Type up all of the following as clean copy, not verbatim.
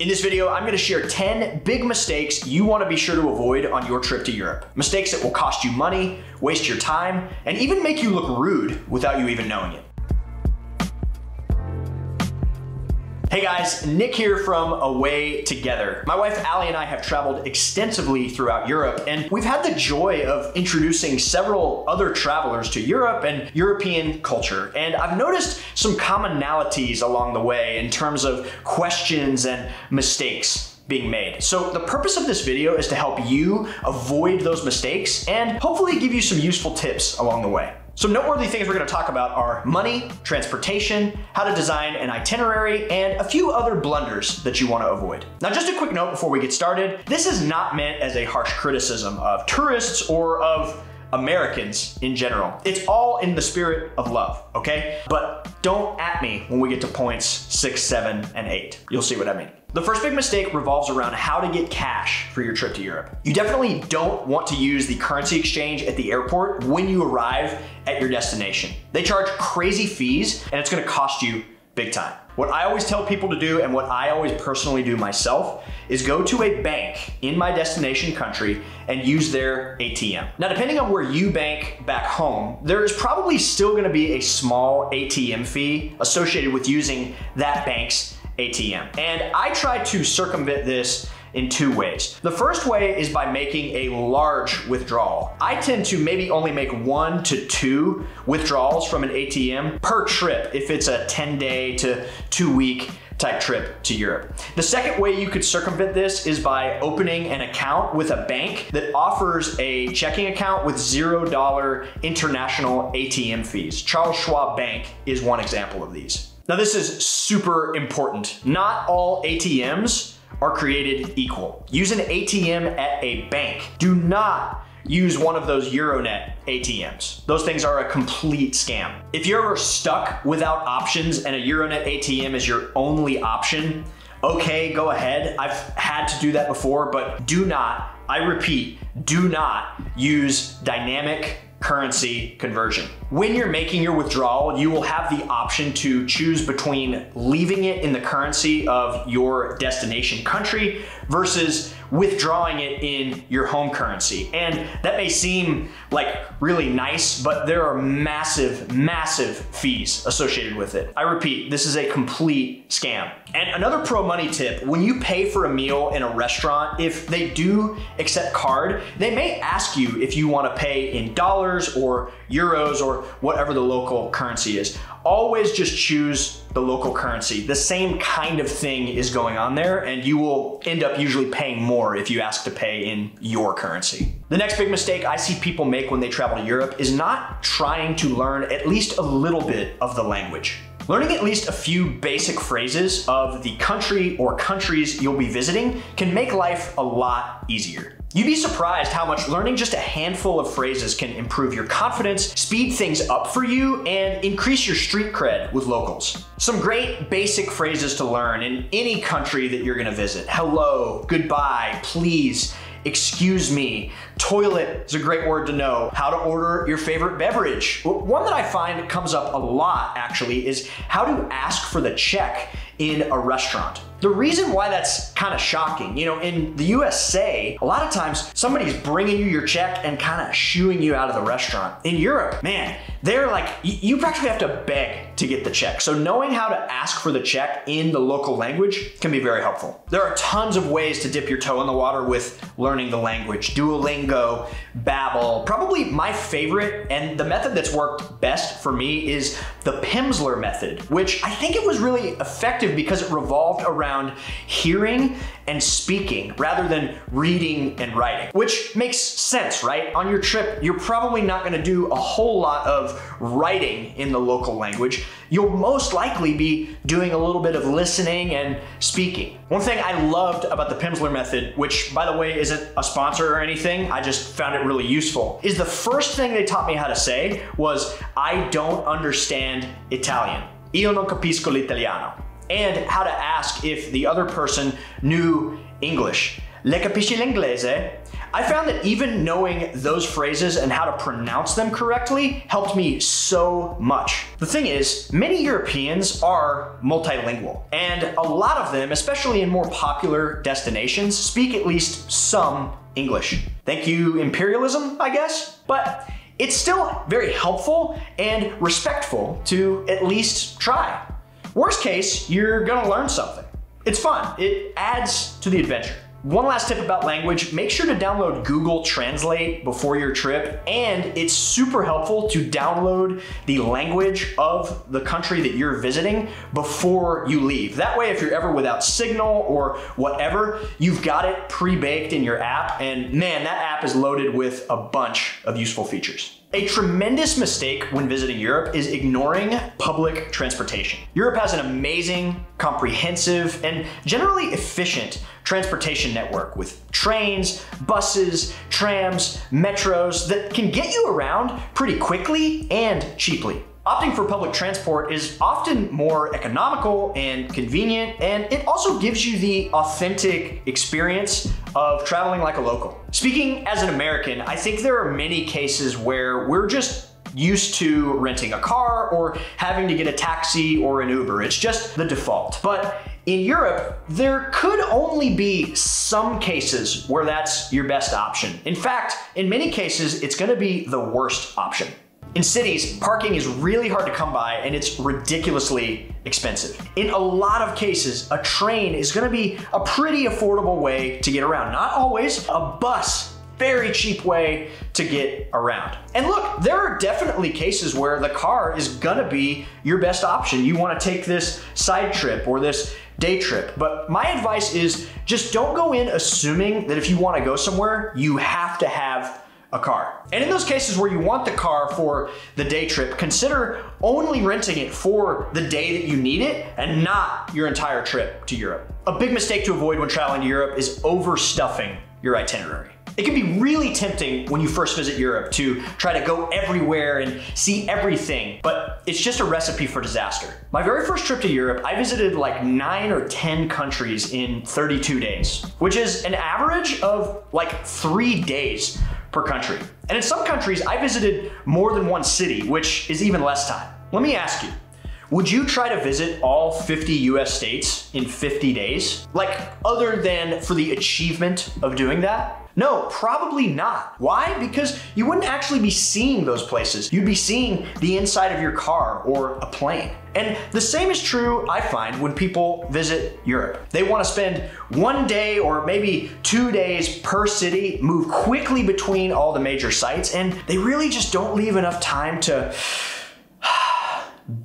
In this video, I'm gonna share 10 big mistakes you wanna be sure to avoid on your trip to Europe. Mistakes that will cost you money, waste your time, and even make you look rude without you even knowing it. Hey guys, Nick here from Away Together. My wife Allie and I have traveled extensively throughout Europe, and we've had the joy of introducing several other travelers to Europe and European culture. And I've noticed some commonalities along the way in terms of questions and mistakes being made. So the purpose of this video is to help you avoid those mistakes and hopefully give you some useful tips along the way. Some noteworthy things we're gonna talk about are money, transportation, how to design an itinerary, and a few other blunders that you wanna avoid. Now, just a quick note before we get started, this is not meant as a harsh criticism of tourists or of Americans in general. It's all in the spirit of love, okay? But don't at me when we get to points 6, 7, and 8. You'll see what I mean. The first big mistake revolves around how to get cash for your trip to Europe. You definitely don't want to use the currency exchange at the airport when you arrive at your destination. They charge crazy fees and it's gonna cost you big time. What I always tell people to do and what I always personally do myself is go to a bank in my destination country and use their ATM. Now, depending on where you bank back home, there is probably still gonna be a small ATM fee associated with using that bank's ATM. And I try to circumvent this in two ways. The first way is by making a large withdrawal. I tend to maybe only make 1 to 2 withdrawals from an ATM per trip if it's a 10-day to 2-week type trip to Europe. The second way you could circumvent this is by opening an account with a bank that offers a checking account with $0 international ATM fees. Charles Schwab Bank is one example of these. Now, this is super important. Not all ATMs are created equal. Use an ATM at a bank. Do not use one of those Euronet ATMs. Those things are a complete scam. If you're ever stuck without options and a Euronet ATM is your only option, okay, go ahead. I've had to do that before, but do not, I repeat, do not use dynamic currency conversion. When you're making your withdrawal, you will have the option to choose between leaving it in the currency of your destination country versus withdrawing it in your home currency. And that may seem like really nice, but there are massive, massive fees associated with it. I repeat, this is a complete scam. And another pro money tip, when you pay for a meal in a restaurant, if they do accept card, they may ask you if you want to pay in dollars or euros or whatever the local currency is. Always just choose the local currency. The same kind of thing is going on there, and you will end up usually paying more if you ask to pay in your currency. The next big mistake I see people make when they travel to Europe is not trying to learn at least a little bit of the language. Learning at least a few basic phrases of the country or countries you'll be visiting can make life a lot easier. You'd be surprised how much learning just a handful of phrases can improve your confidence, speed things up for you, and increase your street cred with locals. Some great basic phrases to learn in any country that you're gonna visit. Hello, goodbye, please, excuse me. Toilet is a great word to know. How to order your favorite beverage. One that I find comes up a lot actually is how to ask for the check in a restaurant. The reason why that's kind of shocking, you know, in the USA, a lot of times somebody's bringing you your check and kind of shooing you out of the restaurant. In Europe, man, they're like, you practically have to beg to get the check. So knowing how to ask for the check in the local language can be very helpful. There are tons of ways to dip your toe in the water with learning the language. Duolingo, Babbel, probably my favorite and the method that's worked best for me is the Pimsleur method, which I think it was really effective because it revolved around hearing and speaking rather than reading and writing, which makes sense, right? On your trip, you're probably not gonna do a whole lot of writing in the local language. You'll most likely be doing a little bit of listening and speaking. One thing I loved about the Pimsleur method, which by the way, isn't a sponsor or anything, I just found it really useful, is the first thing they taught me how to say was, I don't understand Italian. Io non capisco l'italiano. And how to ask if the other person knew English. Le capisci l'inglese? I found that even knowing those phrases and how to pronounce them correctly helped me so much. The thing is, many Europeans are multilingual, and a lot of them, especially in more popular destinations, speak at least some English. Thank you, imperialism, I guess, but it's still very helpful and respectful to at least try. Worst case, you're gonna learn something. It's fun, it adds to the adventure. One last tip about language, make sure to download Google Translate before your trip, and it's super helpful to download the language of the country that you're visiting before you leave. That way, if you're ever without signal or whatever, you've got it pre-baked in your app, and man, that app is loaded with a bunch of useful features. A tremendous mistake when visiting Europe is ignoring public transportation. Europe has an amazing, comprehensive, and generally efficient transportation network with trains, buses, trams, metros that can get you around pretty quickly and cheaply. Opting for public transport is often more economical and convenient, and it also gives you the authentic experience of traveling like a local. Speaking as an American, I think there are many cases where we're just used to renting a car or having to get a taxi or an Uber. It's just the default. But in Europe, there could only be some cases where that's your best option. In fact, in many cases, it's gonna be the worst option. In cities, parking is really hard to come by and it's ridiculously expensive. In a lot of cases, a train is gonna be a pretty affordable way to get around. Not always, a bus, very cheap way to get around. And look, there are definitely cases where the car is gonna be your best option. You wanna take this side trip or this day trip. But my advice is just don't go in assuming that if you wanna go somewhere, you have to have a car. And in those cases where you want the car for the day trip, consider only renting it for the day that you need it and not your entire trip to Europe. A big mistake to avoid when traveling to Europe is overstuffing your itinerary. It can be really tempting when you first visit Europe to try to go everywhere and see everything, but it's just a recipe for disaster. My very first trip to Europe, I visited like 9 or 10 countries in 32 days, which is an average of like 3 days per country. And in some countries, I visited more than one city, which is even less time. Let me ask you, would you try to visit all 50 US states in 50 days? Like, other than for the achievement of doing that? No, probably not. Why? Because you wouldn't actually be seeing those places. You'd be seeing the inside of your car or a plane. And the same is true, I find, when people visit Europe. They want to spend 1 day or maybe 2 days per city, move quickly between all the major sites, and they really just don't leave enough time to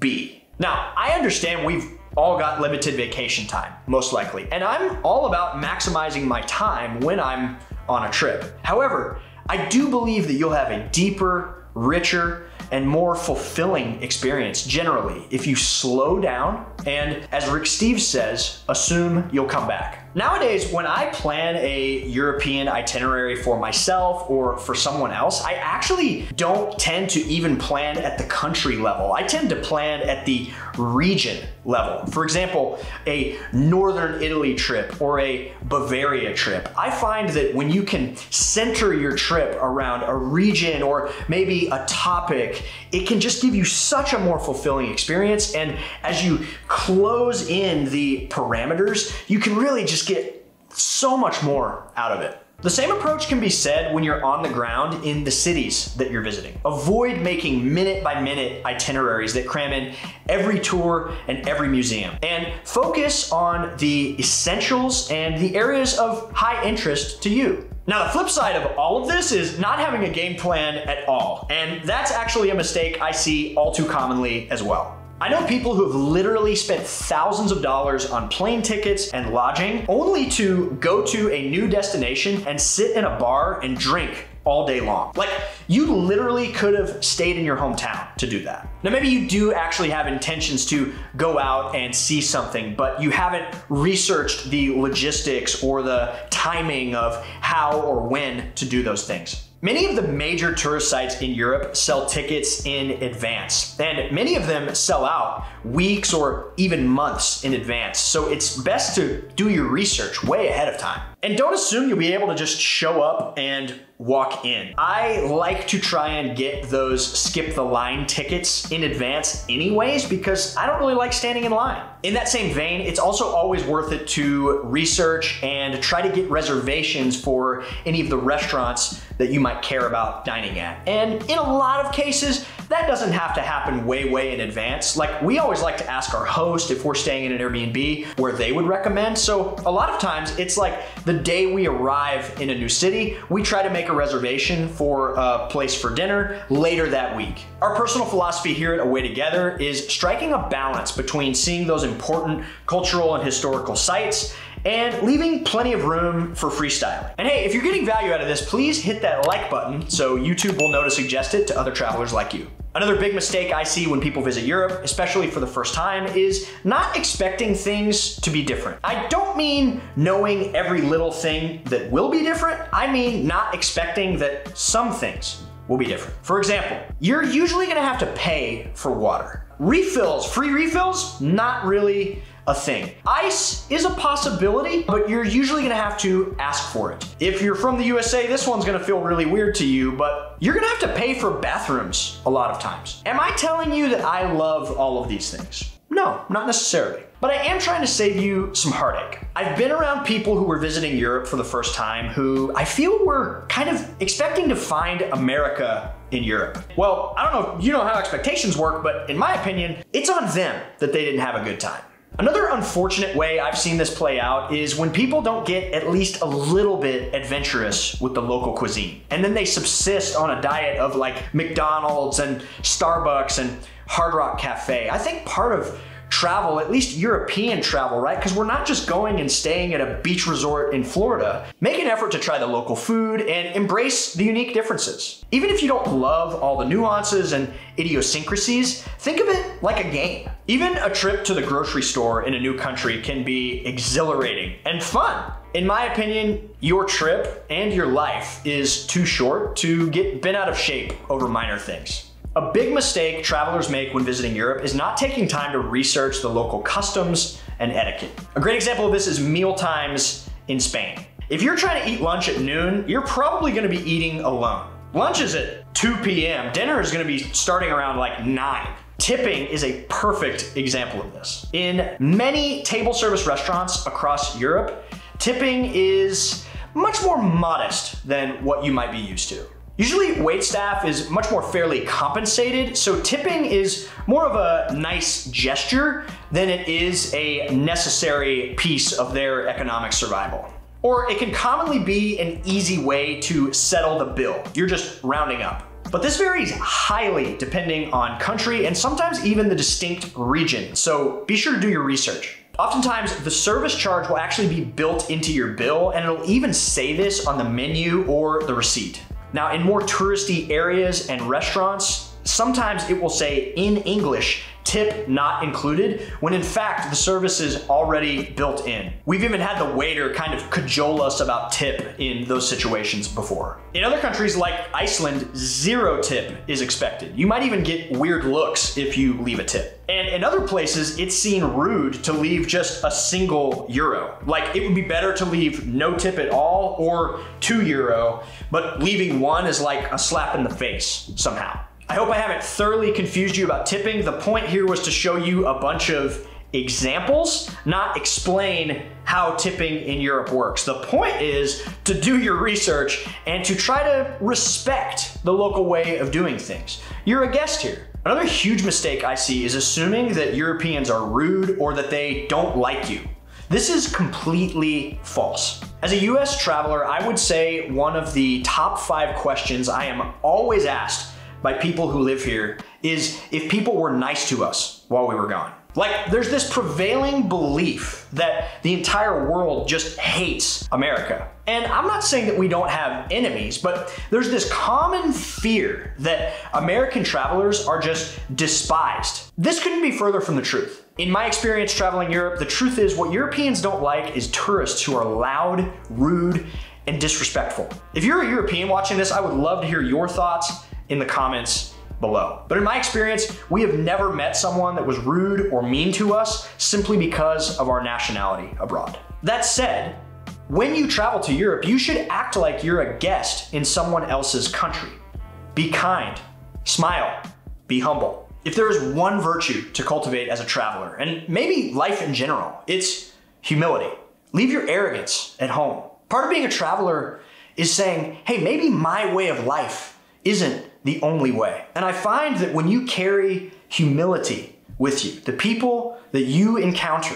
be. Now, I understand we've all got limited vacation time, most likely, and I'm all about maximizing my time when I'm on a trip. However, I do believe that you'll have a deeper, richer, and more fulfilling experience generally if you slow down and, as Rick Steves says, assume you'll come back. Nowadays, when I plan a European itinerary for myself or for someone else, I actually don't tend to even plan at the country level. I tend to plan at the region level. For example, a Northern Italy trip or a Bavaria trip. I find that when you can center your trip around a region or maybe a topic, it can just give you such a more fulfilling experience. And as you close in the parameters, you can really just get so much more out of it. The same approach can be said when you're on the ground in the cities that you're visiting. Avoid making minute-by-minute itineraries that cram in every tour and every museum, and focus on the essentials and the areas of high interest to you. Now, the flip side of all of this is not having a game plan at all, and that's actually a mistake I see all too commonly as well. I know people who have literally spent thousands of dollars on plane tickets and lodging only to go to a new destination and sit in a bar and drink all day long. Like, you literally could have stayed in your hometown to do that. Now, maybe you do actually have intentions to go out and see something, but you haven't researched the logistics or the timing of how or when to do those things. Many of the major tourist sites in Europe sell tickets in advance, and many of them sell out weeks or even months in advance. So it's best to do your research way ahead of time. And don't assume you'll be able to just show up and walk in. I like to try and get those skip the line tickets in advance anyways, because I don't really like standing in line. In that same vein, it's also always worth it to research and try to get reservations for any of the restaurants that you might care about dining at. And in a lot of cases, that doesn't have to happen way in advance. Like, we always like to ask our host if we're staying in an Airbnb where they would recommend. So a lot of times it's like the day we arrive in a new city, we try to make a reservation for a place for dinner later that week. Our personal philosophy here at Away Together is striking a balance between seeing those important cultural and historical sites and leaving plenty of room for freestyling. And hey, if you're getting value out of this, please hit that like button so YouTube will know to suggest it to other travelers like you. Another big mistake I see when people visit Europe, especially for the first time, is not expecting things to be different. I don't mean knowing every little thing that will be different. I mean not expecting that some things will be different. For example, you're usually gonna have to pay for water. Refills, free refills, not really a thing. Ice is a possibility, but you're usually gonna have to ask for it. If you're from the USA, this one's gonna feel really weird to you, but you're gonna have to pay for bathrooms a lot of times. Am I telling you that I love all of these things? No, not necessarily. But I am trying to save you some heartache. I've been around people who were visiting Europe for the first time who I feel were kind of expecting to find America in Europe. Well, I don't know if you know how expectations work, but in my opinion, it's on them that they didn't have a good time. Another unfortunate way I've seen this play out is when people don't get at least a little bit adventurous with the local cuisine. And then they subsist on a diet of like McDonald's and Starbucks and Hard Rock Cafe. I think part of travel, at least European travel, right? Because we're not just going and staying at a beach resort in Florida. Make an effort to try the local food and embrace the unique differences. Even if you don't love all the nuances and idiosyncrasies, think of it like a game. Even a trip to the grocery store in a new country can be exhilarating and fun. In my opinion, your trip and your life is too short to get bent out of shape over minor things. A big mistake travelers make when visiting Europe is not taking time to research the local customs and etiquette. A great example of this is meal times in Spain. If you're trying to eat lunch at noon, you're probably gonna be eating alone. Lunch is at 2 p.m., dinner is gonna be starting around like 9. Tipping is a perfect example of this. In many table service restaurants across Europe, tipping is much more modest than what you might be used to. Usually waitstaff is much more fairly compensated, so tipping is more of a nice gesture than it is a necessary piece of their economic survival. Or it can commonly be an easy way to settle the bill. You're just rounding up. But this varies highly depending on country and sometimes even the distinct region, so be sure to do your research. Oftentimes, the service charge will actually be built into your bill, and it'll even say this on the menu or the receipt. Now, in more touristy areas and restaurants, sometimes it will say in English, tip not included, when in fact the service is already built in. We've even had the waiter kind of cajole us about tip in those situations before. In other countries like Iceland, zero tip is expected. You might even get weird looks if you leave a tip. And in other places, it's seen rude to leave just a single euro. Like, it would be better to leave no tip at all or €2, but leaving one is like a slap in the face somehow. I hope I haven't thoroughly confused you about tipping. The point here was to show you a bunch of examples, not explain how tipping in Europe works. The point is to do your research and to try to respect the local way of doing things. You're a guest here. Another huge mistake I see is assuming that Europeans are rude or that they don't like you. This is completely false. As a US traveler, I would say one of the top 5 questions I am always asked by people who live here is if people were nice to us while we were gone. Like, there's this prevailing belief that the entire world just hates America. And I'm not saying that we don't have enemies, but there's this common fear that American travelers are just despised. This couldn't be further from the truth. In my experience traveling Europe, the truth is what Europeans don't like is tourists who are loud, rude, and disrespectful. If you're a European watching this, I would love to hear your thoughts in the comments below. But in my experience, we have never met someone that was rude or mean to us simply because of our nationality abroad. That said, when you travel to Europe, you should act like you're a guest in someone else's country. Be kind, smile, be humble. If there is one virtue to cultivate as a traveler, and maybe life in general, it's humility. Leave your arrogance at home. Part of being a traveler is saying, hey, maybe my way of life isn't the only way. And I find that when you carry humility with you, the people that you encounter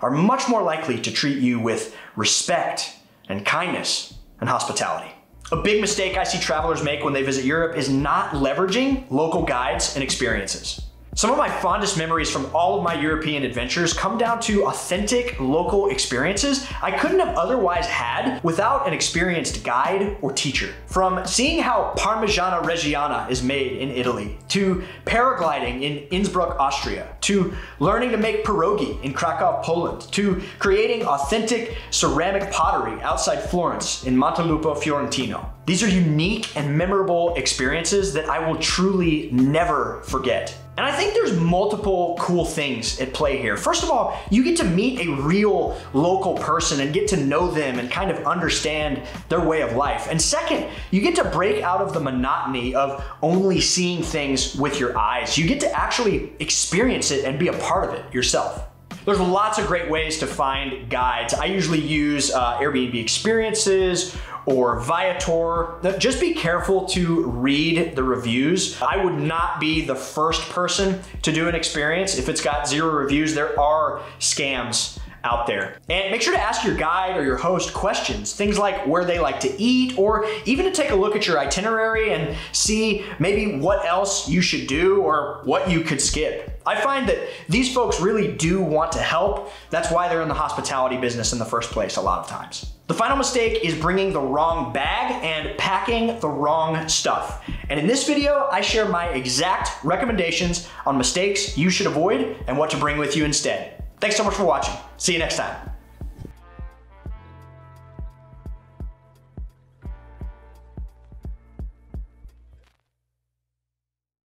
are much more likely to treat you with respect and kindness and hospitality. A big mistake I see travelers make when they visit Europe is not leveraging local guides and experiences. Some of my fondest memories from all of my European adventures come down to authentic local experiences I couldn't have otherwise had without an experienced guide or teacher. From seeing how Parmigiana Reggiana is made in Italy, to paragliding in Innsbruck, Austria, to learning to make pierogi in Krakow, Poland, to creating authentic ceramic pottery outside Florence in Montelupo Fiorentino. These are unique and memorable experiences that I will truly never forget. And I think there's multiple cool things at play here. First of all, you get to meet a real local person and get to know them and kind of understand their way of life. And second, you get to break out of the monotony of only seeing things with your eyes. You get to actually experience it and be a part of it yourself. There's lots of great ways to find guides. I usually use Airbnb experiences or Viator. Just be careful to read the reviews. I would not be the first person to do an experience. If it's got zero reviews, there are scams out there. And make sure to ask your guide or your host questions, things like where they like to eat, or even to take a look at your itinerary and see maybe what else you should do or what you could skip. I find that these folks really do want to help. That's why they're in the hospitality business in the first place a lot of times. The final mistake is bringing the wrong bag and packing the wrong stuff. And in this video, I share my exact recommendations on mistakes you should avoid and what to bring with you instead. Thanks so much for watching. See you next time.